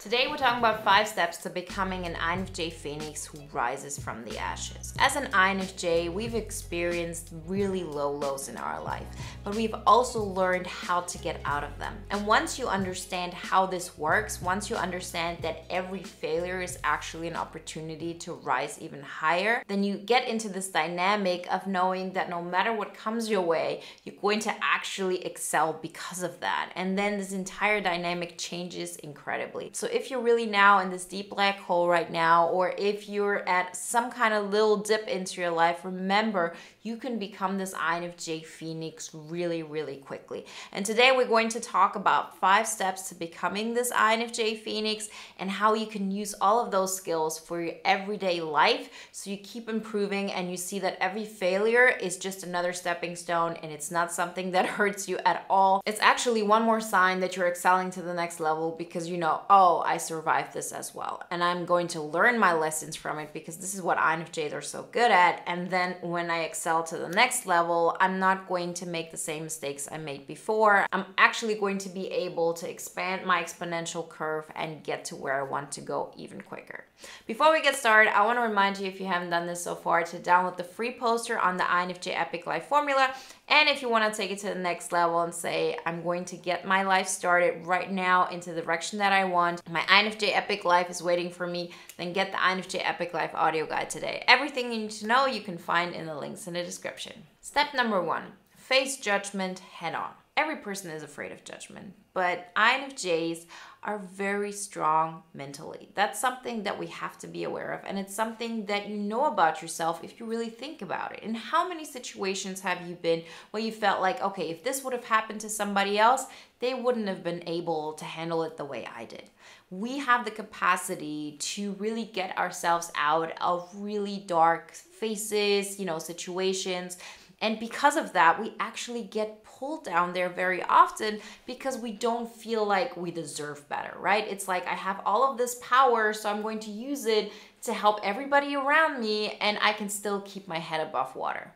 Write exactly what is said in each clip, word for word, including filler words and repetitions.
Today we're talking about five steps to becoming an I N F J Phoenix who rises from the ashes. As an I N F J, we've experienced really low lows in our life, but we've also learned how to get out of them. And once you understand how this works, once you understand that every failure is actually an opportunity to rise even higher, then you get into this dynamic of knowing that no matter what comes your way, you're going to actually excel because of that. And then this entire dynamic changes incredibly. So if you're really now in this deep black hole right now, or if you're at some kind of little dip into your life, remember you can become this I N F J Phoenix really, really quickly. And today we're going to talk about five steps to becoming this I N F J Phoenix and how you can use all of those skills for your everyday life so you keep improving and you see that every failure is just another stepping stone and it's not something that hurts you at all. It's actually one more sign that you're excelling to the next level because you know, oh, I survived this as well. And I'm going to learn my lessons from it because this is what I N F Js are so good at. And then when I excel to the next level, I'm not going to make the same mistakes I made before. I'm actually going to be able to expand my exponential curve and get to where I want to go even quicker. Before we get started, I want to remind you, if you haven't done this so far, to download the free poster on the I N F J Epic Life Formula. And if you want to take it to the next level and say, I'm going to get my life started right now into the direction that I want, my I N F J Epic Life is waiting for me, then get the I N F J Epic Life audio guide today. Everything you need to know you can find in the links in the description. Step number one, face judgment head on. Every person is afraid of judgment, but I N F Js are very strong mentally. That's something that we have to be aware of, and it's something that you know about yourself if you really think about it. And how many situations have you been where you felt like, okay, if this would have happened to somebody else, they wouldn't have been able to handle it the way I did. We have the capacity to really get ourselves out of really dark faces, you know, situations. And because of that, we actually get pulled down there very often because we don't feel like we deserve better, right? It's like, I have all of this power, so I'm going to use it to help everybody around me and I can still keep my head above water.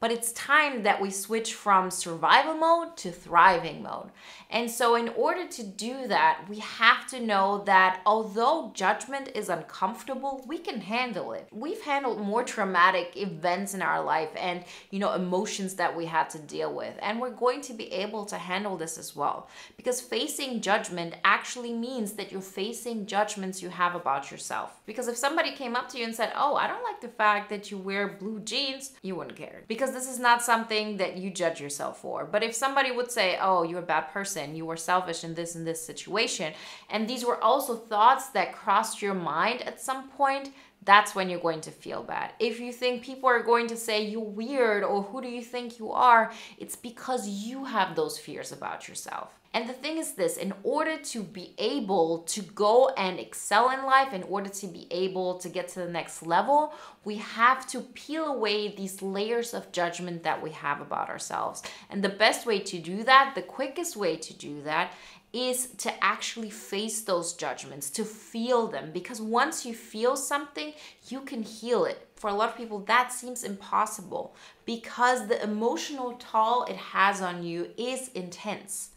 But it's time that we switch from survival mode to thriving mode. And so in order to do that, we have to know that although judgment is uncomfortable, we can handle it. We've handled more traumatic events in our life and, you know, emotions that we had to deal with. And we're going to be able to handle this as well. Because facing judgment actually means that you're facing judgments you have about yourself. Because if somebody came up to you and said, oh, I don't like the fact that you wear blue jeans, you wouldn't care. Because this is not something that you judge yourself for. But if somebody would say, oh, you're a bad person, you were selfish in this and this situation, and these were also thoughts that crossed your mind at some point, that's when you're going to feel bad. If you think people are going to say you're weird or who do you think you are, it's because you have those fears about yourself. And the thing is this, in order to be able to go and excel in life, in order to be able to get to the next level, we have to peel away these layers of judgment that we have about ourselves. And the best way to do that, the quickest way to do that, is to actually face those judgments, to feel them. Because once you feel something, you can heal it. For a lot of people, that seems impossible because the emotional toll it has on you is intense.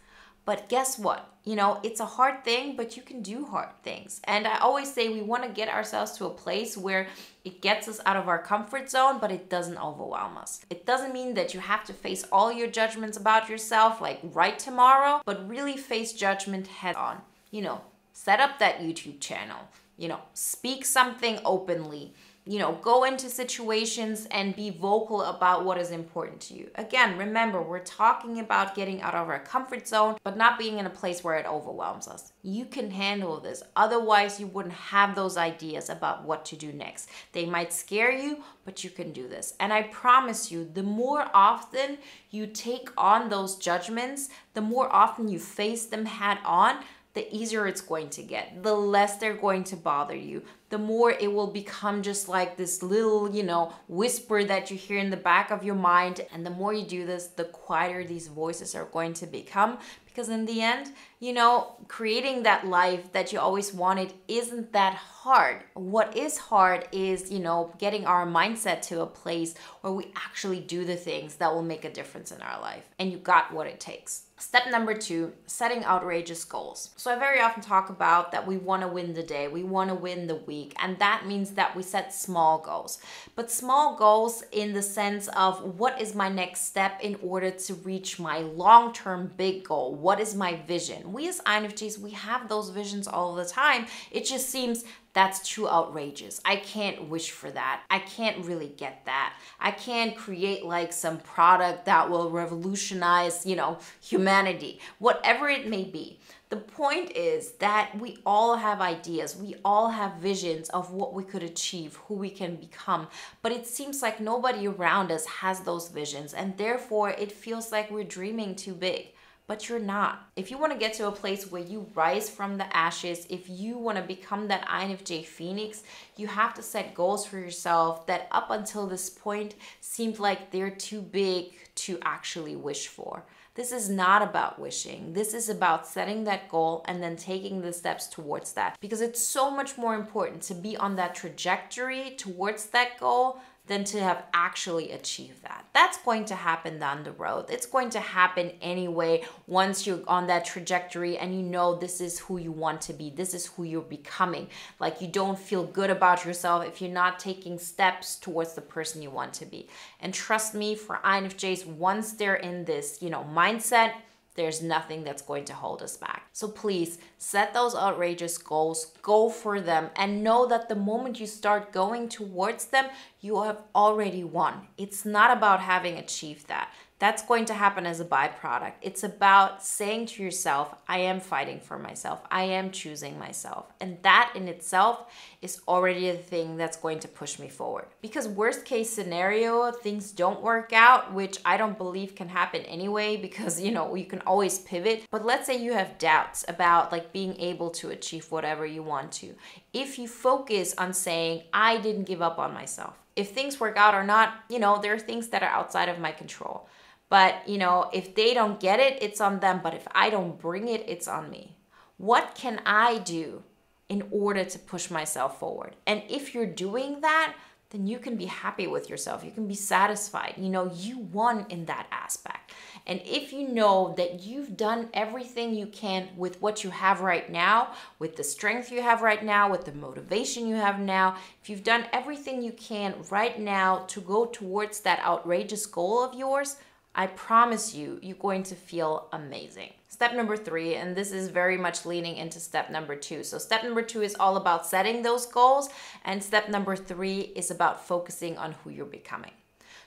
But guess what? You know, it's a hard thing, but you can do hard things. And I always say we want to get ourselves to a place where it gets us out of our comfort zone, but it doesn't overwhelm us. It doesn't mean that you have to face all your judgments about yourself, like right tomorrow, but really face judgment head on. You know, set up that YouTube channel, you know, speak something openly. You know, go into situations and be vocal about what is important to you. Again, remember, we're talking about getting out of our comfort zone, but not being in a place where it overwhelms us. You can handle this. Otherwise, you wouldn't have those ideas about what to do next. They might scare you, but you can do this. And I promise you, the more often you take on those judgments, the more often you face them head on, the easier it's going to get, the less they're going to bother you, the more it will become just like this little, you know, whisper that you hear in the back of your mind. And the more you do this, the quieter these voices are going to become Because in the end, you know, creating that life that you always wanted isn't that hard. What is hard is, you know, getting our mindset to a place where we actually do the things that will make a difference in our life. And you got what it takes. Step number two, setting outrageous goals. So I very often talk about that we want to win the day, we want to win the week, and that means that we set small goals. But small goals in the sense of what is my next step in order to reach my long-term big goal? What is my vision? We as I N F Js, we have those visions all the time. It just seems that's too outrageous. I can't wish for that. I can't really get that. I can't create like some product that will revolutionize, you know, humanity, whatever it may be. The point is that we all have ideas, we all have visions of what we could achieve, who we can become, but it seems like nobody around us has those visions, and therefore it feels like we're dreaming too big. But you're not. If you want to get to a place where you rise from the ashes, if you want to become that I N F J Phoenix, you have to set goals for yourself that up until this point seemed like they're too big to actually wish for. This is not about wishing. This is about setting that goal and then taking the steps towards that, because it's so much more important to be on that trajectory towards that goal than to have actually achieved that. That's going to happen down the road. It's going to happen anyway once you're on that trajectory and you know this is who you want to be, this is who you're becoming. Like, you don't feel good about yourself if you're not taking steps towards the person you want to be. And trust me, for I N F Js, once they're in this, you know, mindset, there's nothing that's going to hold us back. So please set those outrageous goals, go for them, and know that the moment you start going towards them, you have already won. It's not about having achieved that. That's going to happen as a byproduct. It's about saying to yourself, I am fighting for myself. I am choosing myself. And that in itself is already the thing that's going to push me forward. Because worst case scenario, things don't work out, which I don't believe can happen anyway, because, you know, you can always pivot. But let's say you have doubts about like being able to achieve whatever you want to. If you focus on saying, I didn't give up on myself. If things work out or not, you know, there are things that are outside of my control. But, you know, if they don't get it, it's on them. But if I don't bring it, it's on me. What can I do in order to push myself forward? And if you're doing that, then you can be happy with yourself. You can be satisfied. You know, you won in that aspect. And if you know that you've done everything you can with what you have right now, with the strength you have right now, with the motivation you have now, if you've done everything you can right now to go towards that outrageous goal of yours, I promise you, you're going to feel amazing. Step number three, and this is very much leaning into step number two. So step number two is all about setting those goals, and step number three is about focusing on who you're becoming.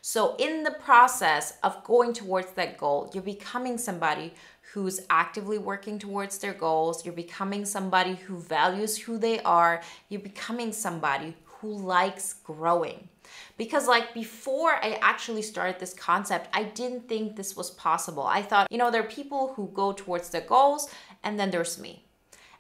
So in the process of going towards that goal, you're becoming somebody who's actively working towards their goals. You're becoming somebody who values who they are. You're becoming somebody who likes growing. Because like before I actually started this concept, I didn't think this was possible. I thought, you know, there are people who go towards their goals, and then there's me.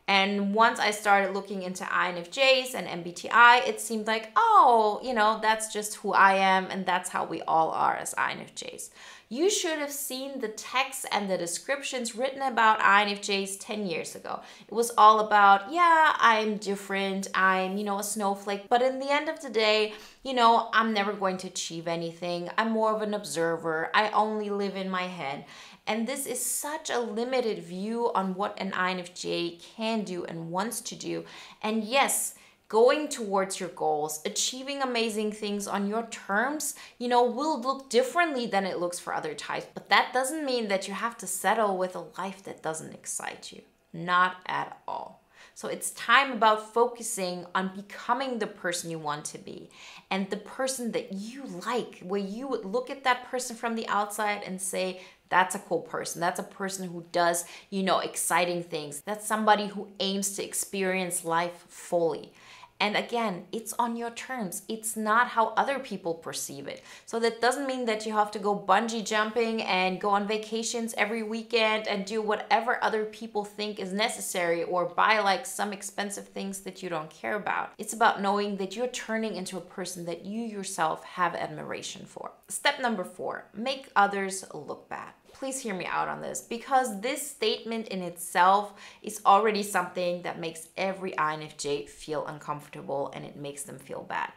And once I started looking into I N F Js and M B T I, it seemed like, oh, you know, that's just who I am, and that's how we all are as I N F Js. You should have seen the texts and the descriptions written about I N F Js ten years ago. It was all about, yeah, I'm different, I'm, you know, a snowflake, but in the end of the day, you know, I'm never going to achieve anything. I'm more of an observer. I only live in my head. And this is such a limited view on what an I N F J can do and wants to do. And yes, going towards your goals, achieving amazing things on your terms, you know, will look differently than it looks for other types. But that doesn't mean that you have to settle with a life that doesn't excite you. Not at all. So it's time about focusing on becoming the person you want to be and the person that you like, where you would look at that person from the outside and say, that's a cool person. That's a person who does, you know, exciting things. That's somebody who aims to experience life fully. And again, it's on your terms. It's not how other people perceive it. So that doesn't mean that you have to go bungee jumping and go on vacations every weekend and do whatever other people think is necessary or buy like some expensive things that you don't care about. It's about knowing that you're turning into a person that you yourself have admiration for. Step number four, make others look bad. please hear me out on this, because this statement in itself is already something that makes every I N F J feel uncomfortable and it makes them feel bad.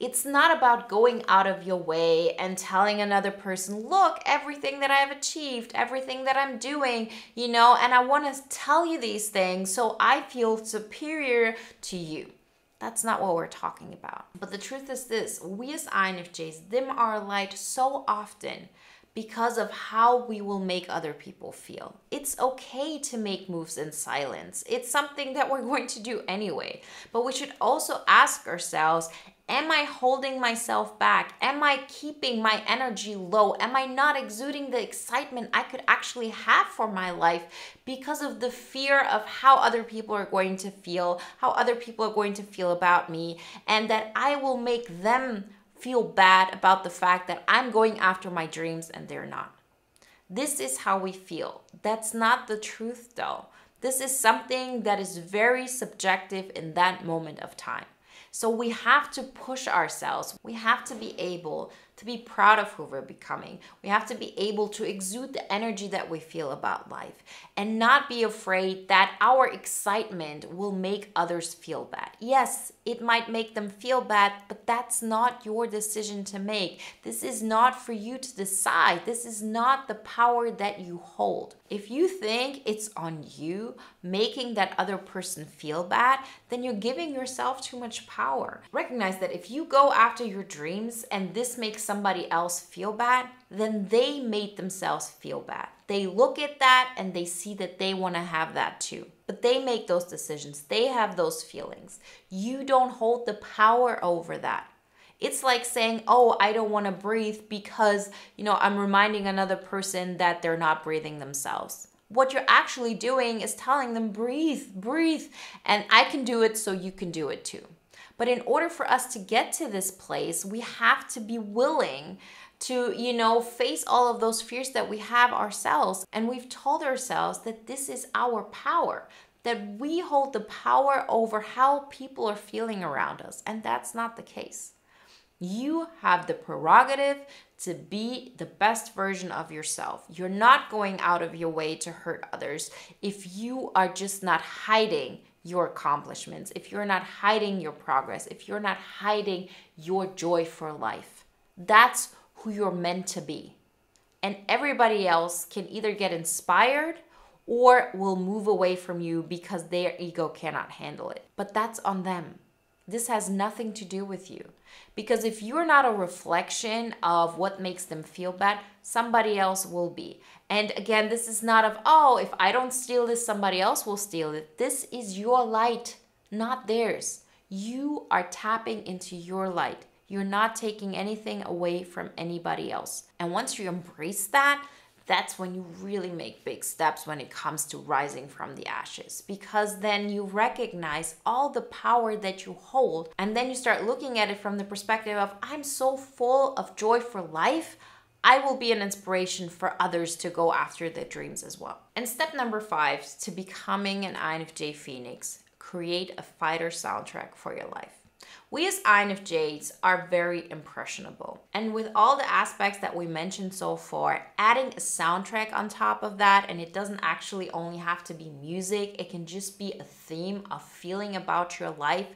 It's not about going out of your way and telling another person, look, everything that I've achieved, everything that I'm doing, you know, and I want to tell you these things so I feel superior to you. That's not what we're talking about. But the truth is this, we as I N F Js dim our light so often because of how we will make other people feel. It's okay to make moves in silence. It's something that we're going to do anyway. But we should also ask ourselves, am I holding myself back? Am I keeping my energy low? Am I not exuding the excitement I could actually have for my life because of the fear of how other people are going to feel, how other people are going to feel about me, and that I will make them feel bad about the fact that I'm going after my dreams and they're not? This is how we feel. That's not the truth though. This is something that is very subjective in that moment of time. So we have to push ourselves. We have to be able to be proud of who we're becoming. We have to be able to exude the energy that we feel about life and not be afraid that our excitement will make others feel bad. Yes, it might make them feel bad, but that's not your decision to make. This is not for you to decide. This is not the power that you hold. If you think it's on you making that other person feel bad, then you're giving yourself too much power. Recognize that if you go after your dreams and this makes somebody else feel bad, then they made themselves feel bad. They look at that and they see that they want to have that too. But they make those decisions. They have those feelings. You don't hold the power over that. It's like saying, oh, I don't want to breathe because, you know, I'm reminding another person that they're not breathing themselves. What you're actually doing is telling them, breathe, breathe, and I can do it so you can do it too. But in order for us to get to this place, we have to be willing to, you know, face all of those fears that we have ourselves. And we've told ourselves that this is our power, that we hold the power over how people are feeling around us. And that's not the case. You have the prerogative to be the best version of yourself. You're not going out of your way to hurt others if you are just not hiding your accomplishments, if you're not hiding your progress, if you're not hiding your joy for life. That's who you're meant to be. And everybody else can either get inspired or will move away from you because their ego cannot handle it. But that's on them. This has nothing to do with you. Because if you're not a reflection of what makes them feel bad, somebody else will be. And again, this is not of, oh, if I don't steal this, somebody else will steal it. This is your light, not theirs. You are tapping into your light. You're not taking anything away from anybody else. And once you embrace that, that's when you really make big steps when it comes to rising from the ashes, because then you recognize all the power that you hold, and then you start looking at it from the perspective of, I'm so full of joy for life, I will be an inspiration for others to go after their dreams as well. And step number five to becoming an I N F J Phoenix, create a fighter soundtrack for your life. We as I N F Js are very impressionable. And with all the aspects that we mentioned so far, adding a soundtrack on top of that, and it doesn't actually only have to be music, it can just be a theme, a feeling about your life.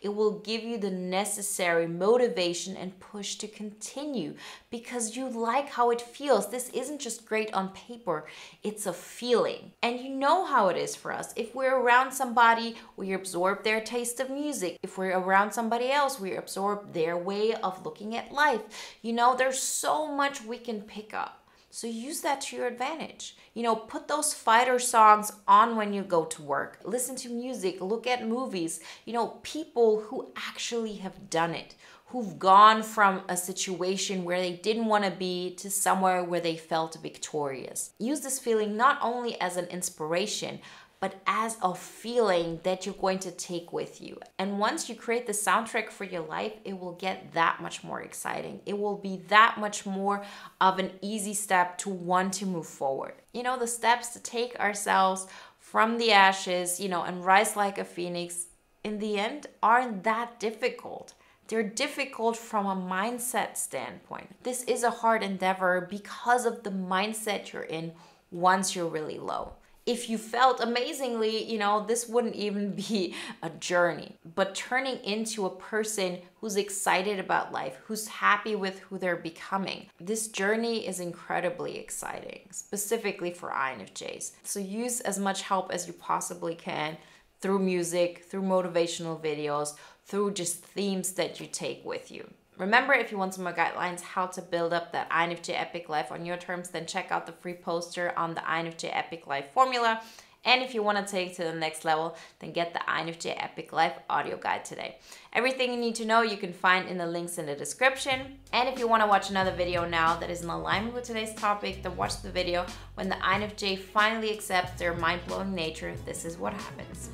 It will give you the necessary motivation and push to continue because you like how it feels. This isn't just great on paper, it's a feeling. And you know how it is for us. If we're around somebody, we absorb their taste of music. If we're around somebody else, we absorb their way of looking at life. You know, there's so much we can pick up. So use that to your advantage. You know, put those fighter songs on when you go to work. Listen to music, look at movies. You know, people who actually have done it, who've gone from a situation where they didn't want to be to somewhere where they felt victorious. Use this feeling not only as an inspiration, but as a feeling that you're going to take with you. And once you create the soundtrack for your life, it will get that much more exciting. It will be that much more of an easy step to want to move forward. You know, the steps to take ourselves from the ashes, you know, and rise like a phoenix, in the end, aren't that difficult. They're difficult from a mindset standpoint. This is a hard endeavor because of the mindset you're in once you're really low. If you felt amazingly, you know, this wouldn't even be a journey. But turning into a person who's excited about life, who's happy with who they're becoming, this journey is incredibly exciting, specifically for I N F Js. So use as much help as you possibly can through music, through motivational videos, through just themes that you take with you. Remember, if you want some more guidelines how to build up that I N F J Epic Life on your terms, then check out the free poster on the I N F J Epic Life formula. And if you want to take it to the next level, then get the I N F J Epic Life audio guide today. Everything you need to know you can find in the links in the description. And if you want to watch another video now that is in alignment with today's topic, then watch the video when the I N F J finally accepts their mind-blowing nature. This is what happens.